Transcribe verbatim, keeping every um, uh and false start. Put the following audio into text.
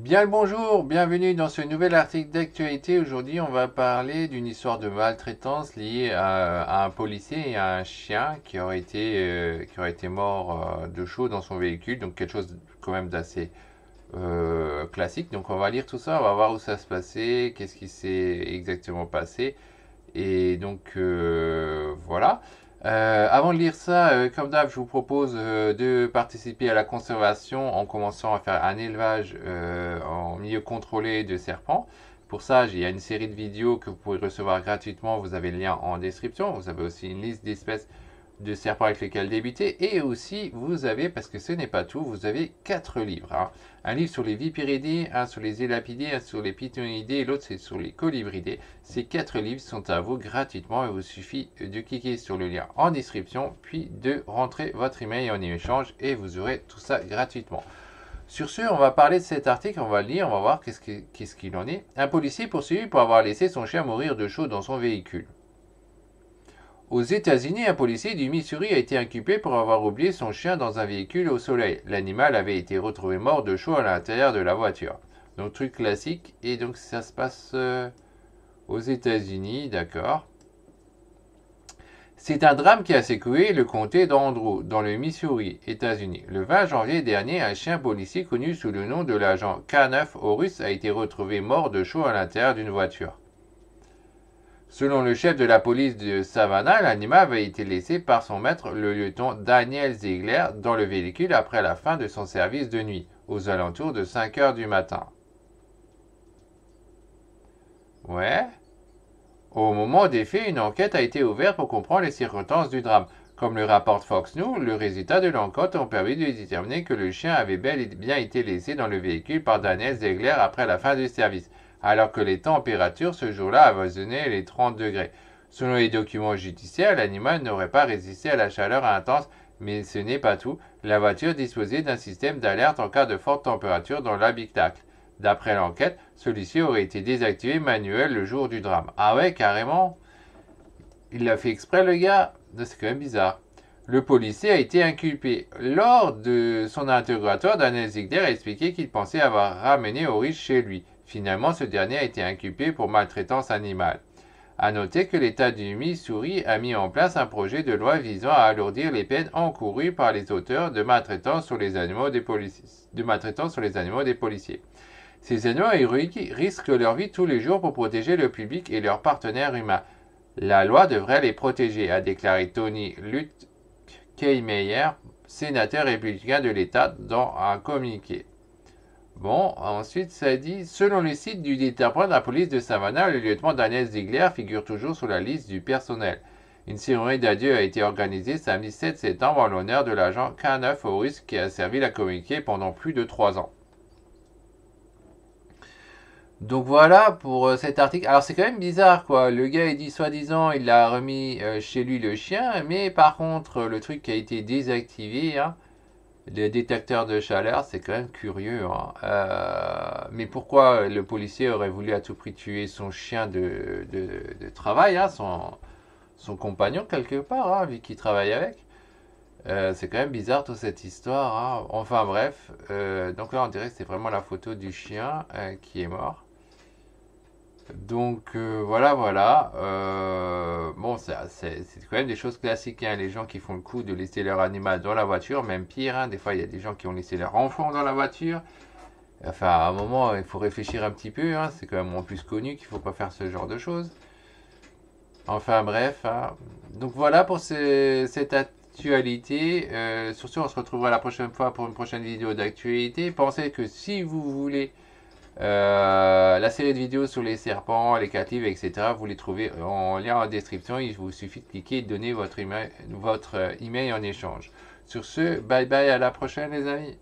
Bien le bonjour, bienvenue dans ce nouvel article d'actualité. Aujourd'hui, on va parler d'une histoire de maltraitance liée à, à un policier et à un chien qui aurait été, euh, qui aurait été mort euh, de chaud dans son véhicule. Donc quelque chose quand même d'assez euh, classique. Donc on va lire tout ça, on va voir où ça se passait, qu'est-ce qui s'est exactement passé. Et donc euh, voilà. Euh, avant de lire ça, euh, comme d'hab, je vous propose euh, de participer à la conservation en commençant à faire un élevage euh, en milieu contrôlé de serpents. Pour ça, il y a une série de vidéos que vous pouvez recevoir gratuitement, vous avez le lien en description. Vous avez aussi une liste d'espèces de serpents avec lesquels débuter. Et aussi, vous avez, parce que ce n'est pas tout, vous avez quatre livres. Hein. Un livre sur les vipéridés, un sur les élapidés, un sur les pythonidés, et l'autre c'est sur les colubridés. Ces quatre livres sont à vous gratuitement. Il vous suffit de cliquer sur le lien en description, puis de rentrer votre email en échange, et vous aurez tout ça gratuitement. Sur ce, on va parler de cet article, on va le lire, on va voir qu'est-ce qu'il qu'est-ce qu'il en est. Un policier poursuivi pour avoir laissé son chien mourir de chaud dans son véhicule. Aux États-Unis, un policier du Missouri a été inculpé pour avoir oublié son chien dans un véhicule au soleil. L'animal avait été retrouvé mort de chaud à l'intérieur de la voiture. Donc, truc classique. Et donc, ça se passe euh, aux États-Unis, d'accord. C'est un drame qui a secoué le comté d'Andrew, dans le Missouri, États-Unis. Le vingt janvier dernier, un chien policier connu sous le nom de l'agent K neuf Horus a été retrouvé mort de chaud à l'intérieur d'une voiture. Selon le chef de la police de Savannah, l'animal avait été laissé par son maître, le lieutenant Daniel Ziegler, dans le véhicule après la fin de son service de nuit, aux alentours de cinq heures du matin. Ouais. Au moment des faits, une enquête a été ouverte pour comprendre les circonstances du drame. Comme le rapporte Fox News, le résultat de l'enquête a permis de déterminer que le chien avait bel et bien été laissé dans le véhicule par Daniel Ziegler après la fin du service, alors que les températures ce jour-là avoisinaient les trente degrés. Selon les documents judiciaires, l'animal n'aurait pas résisté à la chaleur intense, mais ce n'est pas tout. La voiture disposait d'un système d'alerte en cas de forte température dans l'habitacle. D'après l'enquête, celui-ci aurait été désactivé manuel le jour du drame. Ah ouais, carrément? Il l'a fait exprès, le gars? C'est quand même bizarre. Le policier a été inculpé. Lors de son interrogatoire, Daniel Ziegler a expliqué qu'il pensait avoir ramené Horus chez lui. Finalement, ce dernier a été inculpé pour maltraitance animale. A noter que l'État du Missouri a mis en place un projet de loi visant à alourdir les peines encourues par les auteurs de maltraitance sur les animaux des policiers. De maltraitance sur les animaux des policiers. Ces animaux héroïques risquent leur vie tous les jours pour protéger le public et leurs partenaires humains. La loi devrait les protéger, a déclaré Tony Lutke-Meyer, sénateur républicain de l'État, dans un communiqué. Bon, ensuite ça dit, selon le site du département de la police de Savannah, le lieutenant Daniel Ziegler figure toujours sur la liste du personnel. Une cérémonie d'adieu a été organisée samedi sept septembre en l'honneur de l'agent K neuf Horus qui a servi la communauté pendant plus de trois ans. Donc voilà pour cet article. Alors c'est quand même bizarre quoi, le gars il dit soi-disant il a remis euh, chez lui le chien, mais par contre le truc qui a été désactivé, hein, les détecteurs de chaleur, c'est quand même curieux. Hein. Euh, mais pourquoi le policier aurait voulu à tout prix tuer son chien de, de, de travail, hein, son, son compagnon quelque part, hein, vu qu'il travaille avec. euh, C'est quand même bizarre toute cette histoire. Hein. Enfin bref, euh, donc là on dirait que c'est vraiment la photo du chien euh, qui est mort. Donc euh, voilà, voilà. Euh, bon, c'est quand même des choses classiques. Hein, les gens qui font le coup de laisser leur animal dans la voiture, même pire. Hein, des fois, il y a des gens qui ont laissé leur enfant dans la voiture. Enfin, à un moment, il faut réfléchir un petit peu. Hein, c'est quand même en plus connu qu'il ne faut pas faire ce genre de choses. Enfin, bref. Hein. Donc voilà pour ce, cette actualité. Euh, sur ce, on se retrouvera la prochaine fois pour une prochaine vidéo d'actualité. Pensez que si vous voulez... Euh, la série de vidéos sur les serpents, les captives, et cetera, vous les trouvez en lien en description. Il vous suffit de cliquer et de donner votre email, votre email en échange. Sur ce, bye bye, à la prochaine les amis.